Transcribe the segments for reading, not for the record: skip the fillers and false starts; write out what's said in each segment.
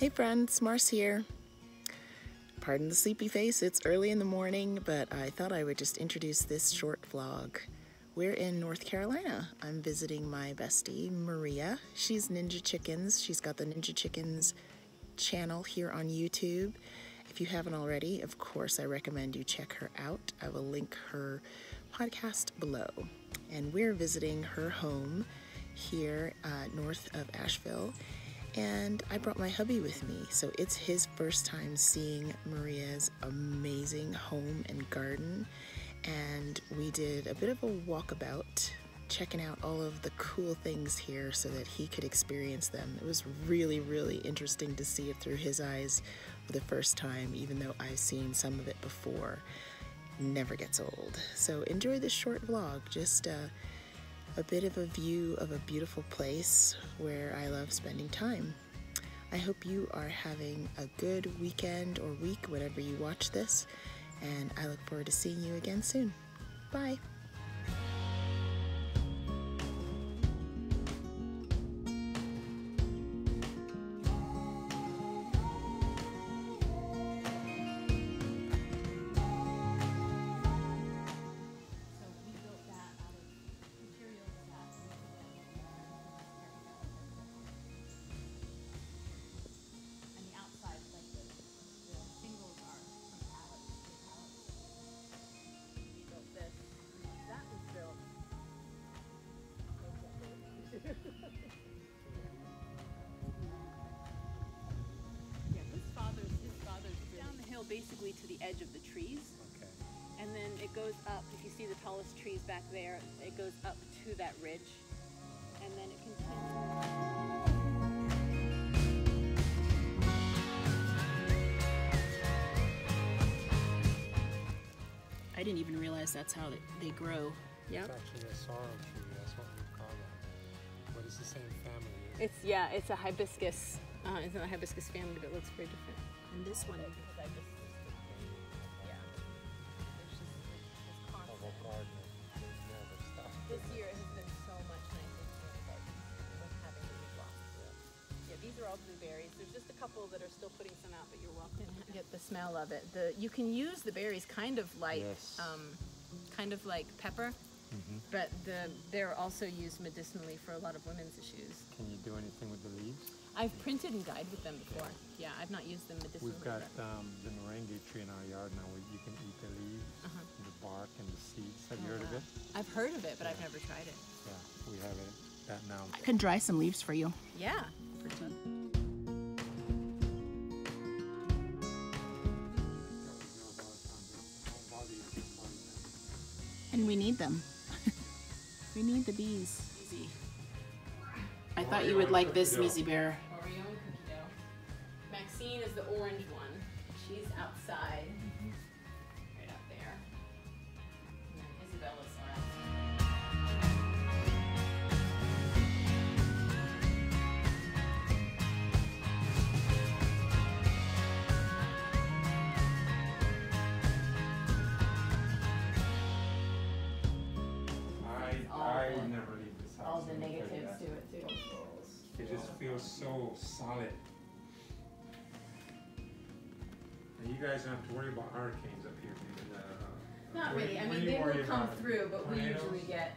Hey friends, Mars here. Pardon the sleepy face, it's early in the morning, but I thought I would just introduce this short vlog. We're in North Carolina. I'm visiting my bestie, Maria. She's Ninja Chickens. She's got the Ninja Chickens channel here on YouTube. If you haven't already, of course, I recommend you check her out. I will link her podcast below. And we're visiting her home here north of Asheville. And I brought my hubby with me, so it's his first time seeing Maria's amazing home and garden, and we did a bit of a walkabout, checking out all of the cool things here so that he could experience them. It was really, really interesting to see it through his eyes for the first time, even though I've seen some of it before. Never gets old. So enjoy this short vlog, just a bit of a view of a beautiful place where I love spending time. I hope you are having a good weekend or week whenever you watch this, and I look forward to seeing you again soon. Bye! Basically to the edge of the trees, okay. And then it goes up, if you see the tallest trees back there, it goes up to that ridge, and then it continues. I didn't even realize that's how they grow. Yeah. It's actually a sorrel tree, that's what we call it. But it's the same family. It's, yeah, it's a hibiscus. It's not a hibiscus family, but it looks very different. And this one. Yeah. This year it has been so much nicer to the garden with having these blossoms. Yeah, these are all blueberries. There's just a couple that are still putting some out, but you're welcome. You get the smell of it. You can use the berries kind of like pepper, mm-hmm. But they're also used medicinally for a lot of women's issues. Can you do anything with the leaves? I've printed and dyed with them before. Yeah, I've not used them medicinally. We've got the moringa tree in our yard now. You can eat the leaves, and the bark, and the seeds. Have you heard of it? I've heard of it, but yeah. I've never tried it. Yeah, we have it that now. I can dry some leaves for you. Yeah, for tea. And we need them. We need the bees. Easy. I thought you would like this, Mizzy Bear. Oreo and cookie dough. Maxine is the orange one. She's outside. Mm-hmm. Right up there. And then Isabella's I never leave this house. All the negatives do it too. It just feels so solid. And you guys don't have to worry about hurricanes up here. Not really. I mean, they will come through, but we usually get.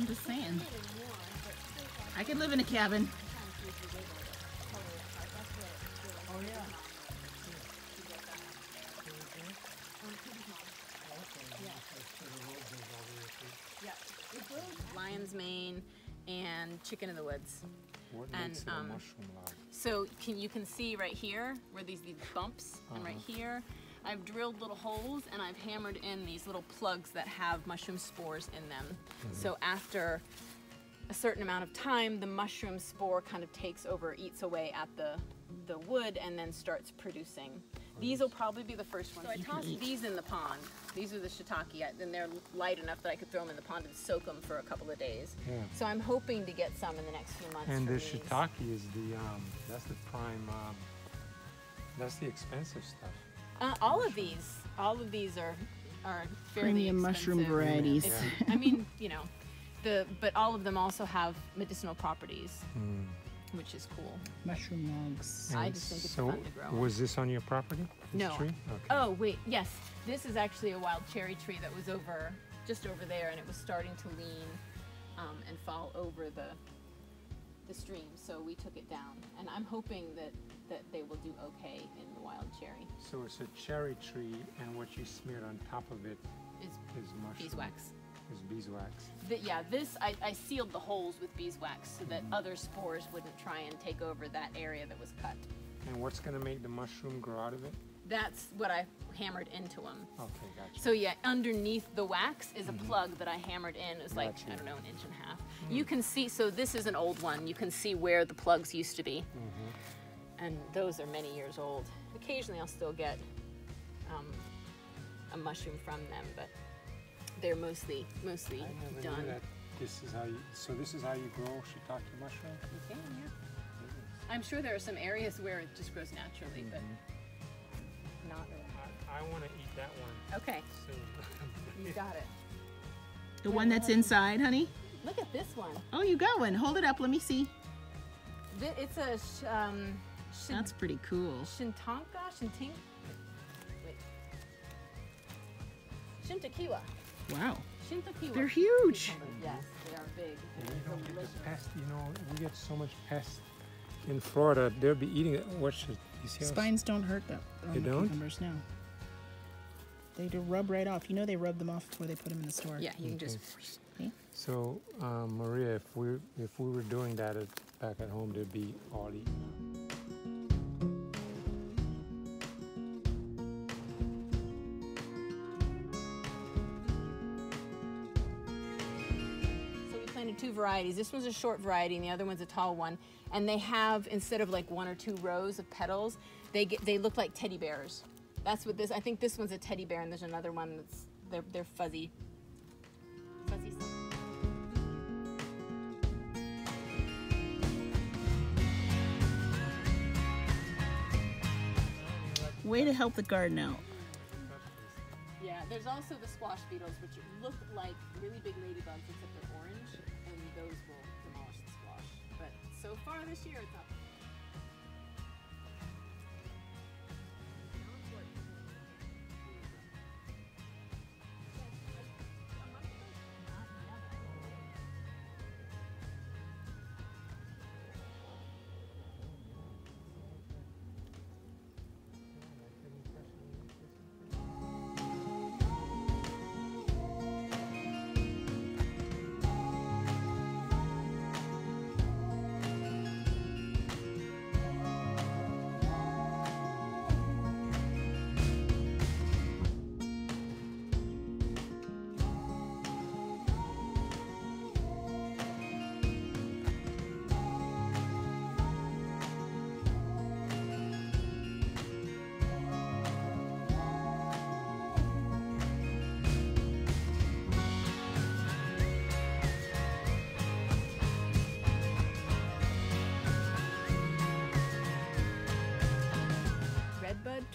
I'm just saying. I could live in a cabin. Oh, yeah. Yeah. Lion's mane and chicken of the woods. What makes it a mushroom like? So you can see right here where these bumps, and right here I've drilled little holes and I've hammered in these little plugs that have mushroom spores in them. So after a certain amount of time, the mushroom spore kind of takes over, eats away at the wood, and then starts producing. These will probably be the first ones. So I tossed these in the pond. These are the shiitake, and they're light enough that I could throw them in the pond and soak them for a couple of days. Yeah. So I'm hoping to get some in the next few months. And the shiitake is the, that's the prime, that's the expensive stuff. All of these are fairly premium mushroom varieties. Yeah. I mean, you know, but all of them also have medicinal properties, which is cool. Mushroom logs. I just think it's fun to grow. Was this on your property? No. Tree? Okay. Oh wait, yes. This is actually a wild cherry tree that was just over there, and it was starting to lean and fall over the stream, so we took it down. And I'm hoping that they will do okay in the wild cherry. So it's a cherry tree, and what you smeared on top of it is mushroom. Beeswax. Is beeswax. Yeah, this, I sealed the holes with beeswax so that other spores wouldn't try and take over that area that was cut. And what's gonna make the mushroom grow out of it? That's what I hammered into them. Okay, gotcha. So yeah, underneath the wax is a plug that I hammered in. It's like, I don't know, 1.5 inches. You can see, so this is an old one. You can see where the plugs used to be. And those are many years old. Occasionally I'll still get a mushroom from them, but they're mostly done. That this is how you, so this is how you grow shiitake mushroom? You can, yeah. I'm sure there are some areas where it just grows naturally, but not really. I want to eat that one. Okay. Soon. You got it. The one that's inside, honey? Look at this one. Oh, you got one. Hold it up. Let me see. It's a... that's pretty cool. Shintanka? Wait. Shintakiwa. Wow. Shintakiwa. They're huge. Yes, they are big. And you don't get the pest, you know, we get so much pest in Florida. They'll be eating it. Watch it. You see spines don't hurt them. They don't? Cucumbers, no. They do rub right off. You know they rub them off before they put them in the store. Yeah, you can just... Okay. So, Maria, if we were doing that back at home, they'd be all eaten. Two varieties. This one's a short variety and the other one's a tall one, and they have, instead of like 1 or 2 rows of petals, they look like teddy bears. That's what this, I think this one's a teddy bear, and there's another one that's they're fuzzy stuff. Way to help the garden out. Yeah, there's also the squash beetles, which look like really big ladybugs, except they're orange, and those will demolish the squash. But so far this year, it's up.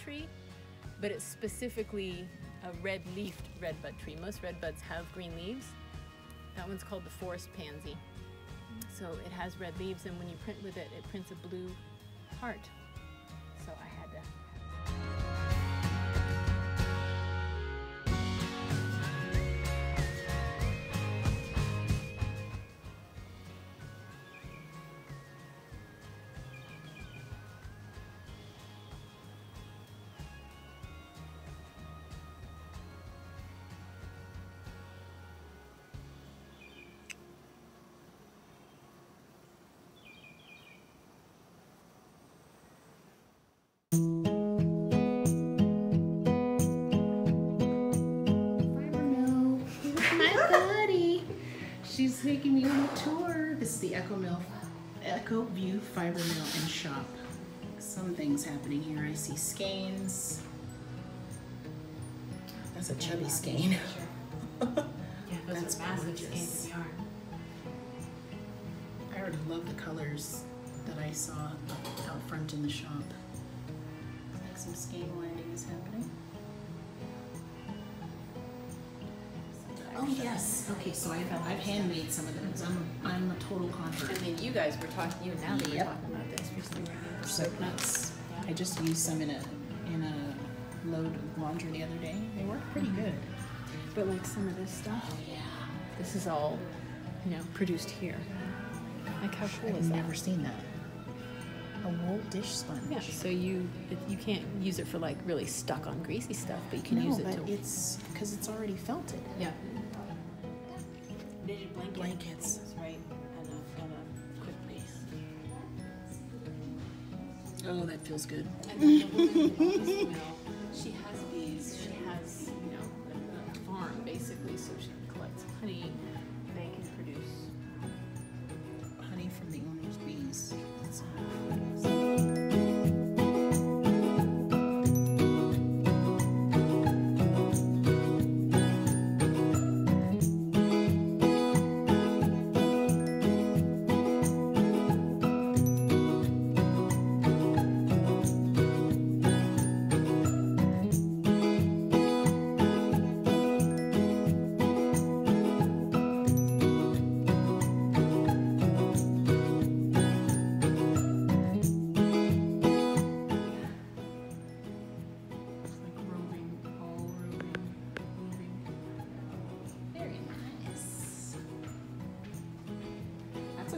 Tree, but it's specifically a red-leafed redbud tree. Most redbuds have green leaves. That one's called the forest pansy. So it has red leaves, and when you print with it, it prints a blue heart. So I had to... getting a tour. This is the Echo View Fiber Mill and Shop. Some things happening here. I see skeins. That's a chubby skein. Yeah, that's gorgeous. I already love the colors that I saw out front in the shop. Like some skein winding is happening. Oh yes. Okay, so I've handmade some of those. I'm a total convert. I mean, you guys were talking. You and Natalie were talking about this recently. Soap nuts. Yeah. I just used some in a load of laundry the other day. They work pretty good. But like some of this stuff. Oh, yeah. This is all, you know, produced here. Like how cool is that? I've never seen that. A wool dish sponge. Yeah. So you can't use it for like really stuck on greasy stuff, but you can use it to. It's because it's already felted. Yeah. Knitted blankets. Right. And a quick base. Oh, that feels good. And then the woman who owns the mill, she has bees. She has, you know, a farm basically, so she collects honey. They can produce honey from the owner's bees. That's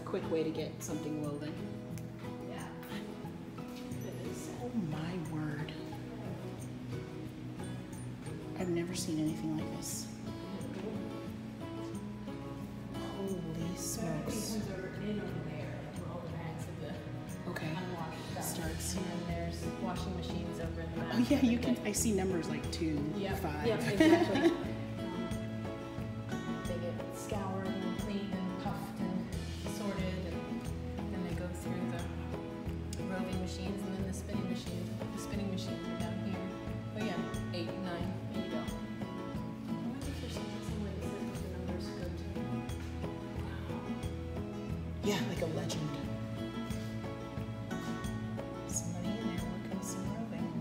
quick way to get something woven. Yeah. Oh my word. I've never seen anything like this. Holy smokes. Okay. Starts. And then there's washing machines over in the back. Oh yeah, you can. I see numbers like 2, 5. Yeah, exactly. Yeah, like a legend. Somebody in there working some roving.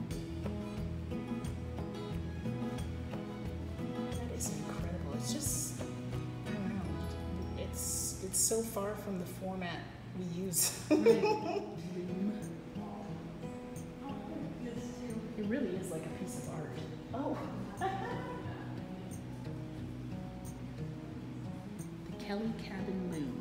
That is incredible. It's just, I don't know. It's so far from the format we use. It really is like a piece of art. Oh. The Kelly Cabin loom.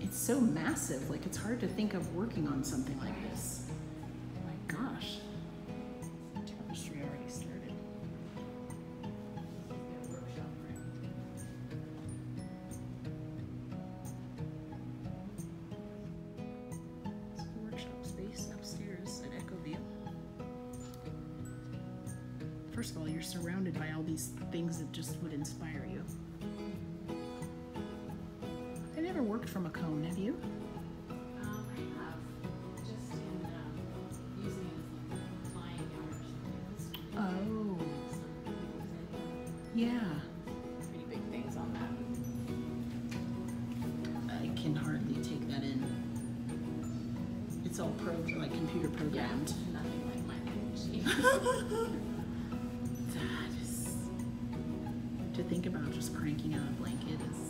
It's so massive, like it's hard to think of working on something like this. Oh my gosh. Tempestry already started. It's a workshop space upstairs at Echo View. First of all, you're surrounded by all these things that just would inspire you. Worked from a cone, have you? I have, just in using it as like flying yard or something. Oh, yeah. Pretty big things on that. I can hardly take that in. It's all like computer programmed. Yeah, nothing like my machine. That is, to think about just cranking out a blanket is.